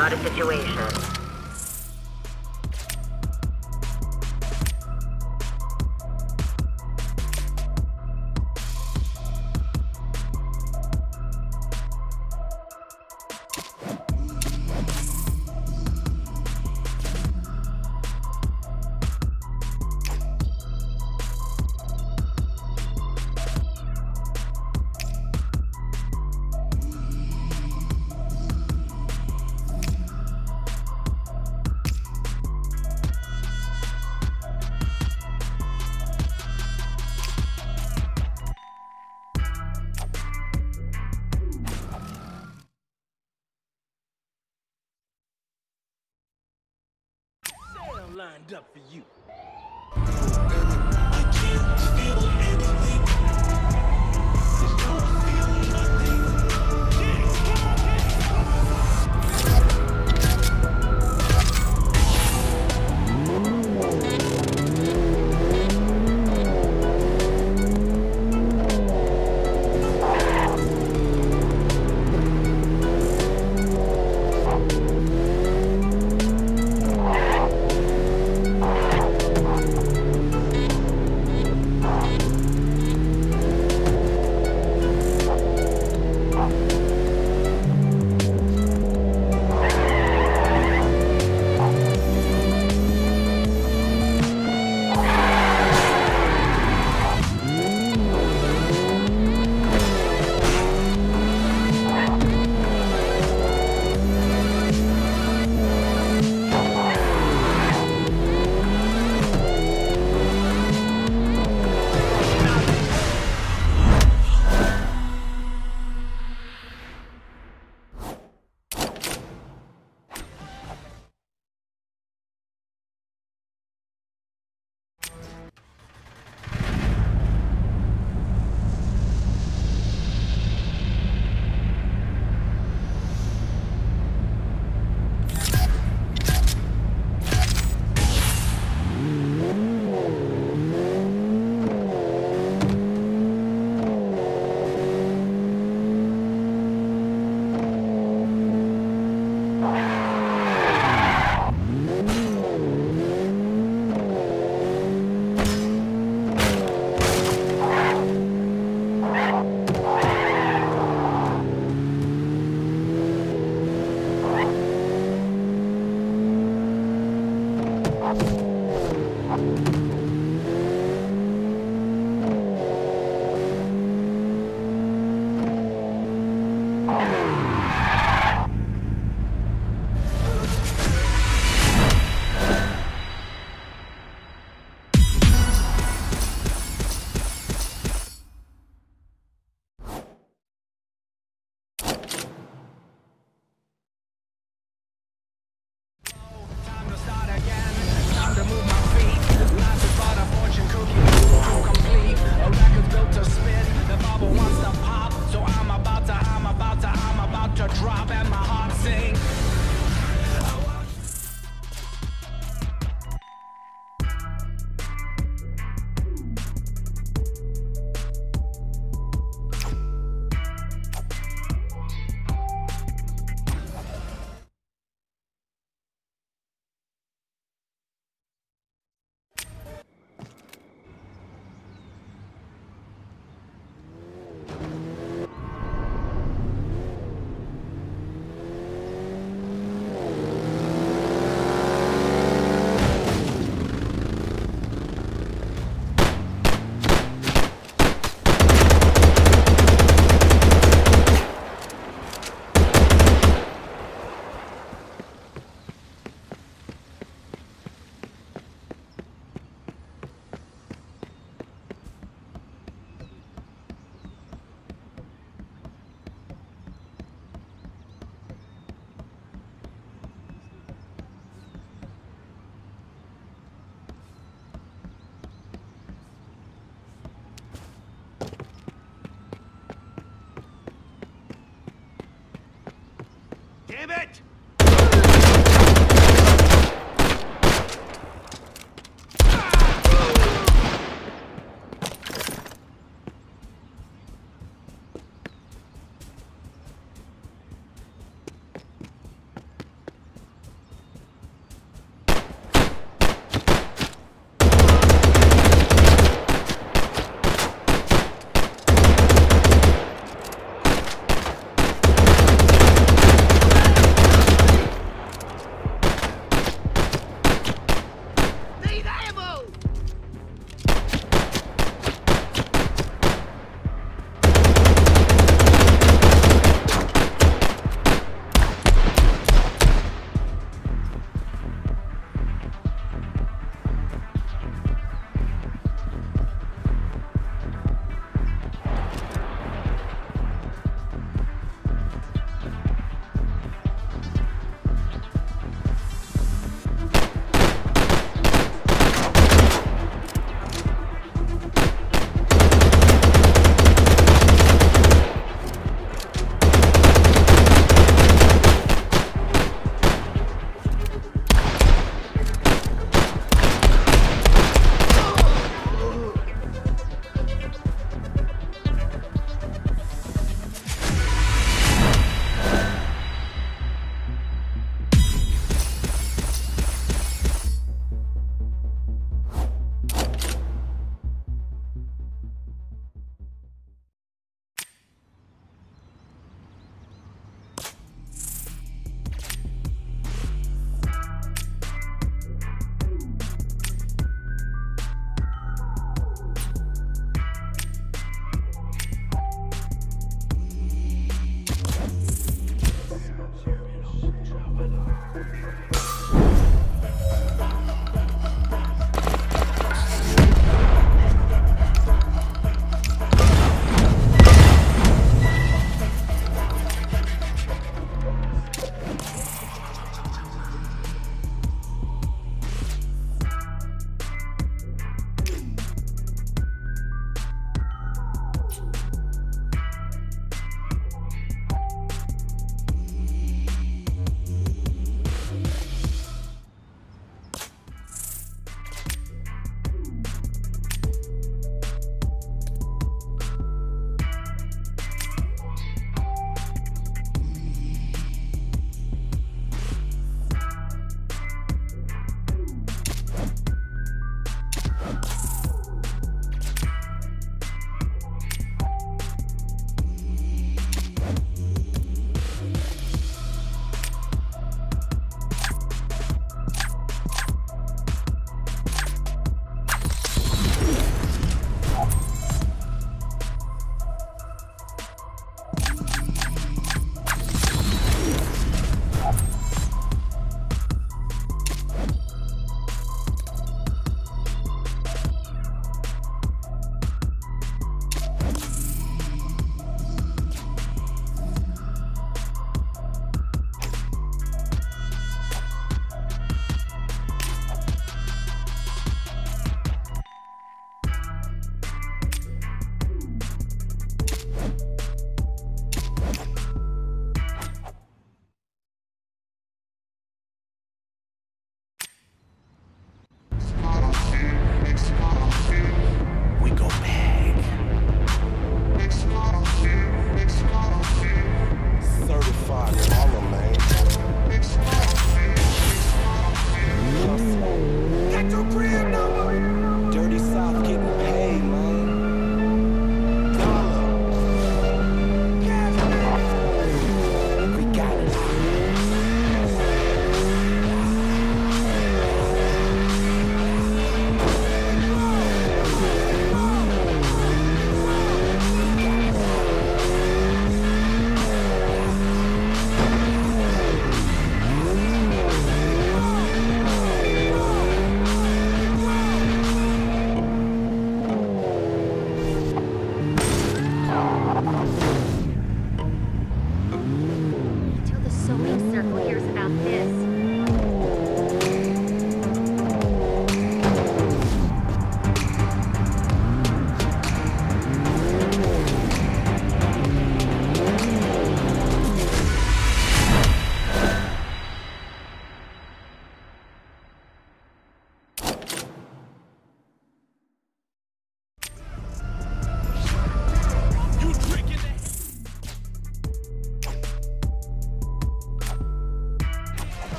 not a situation. Lined up for you. I can't feel anything. Just don't feel nothing.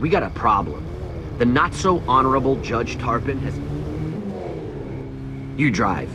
We got a problem. The not-so-honorable Judge Tarpin has... You drive.